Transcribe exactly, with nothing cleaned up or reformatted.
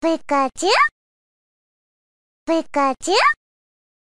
Pikachu, Pikachu.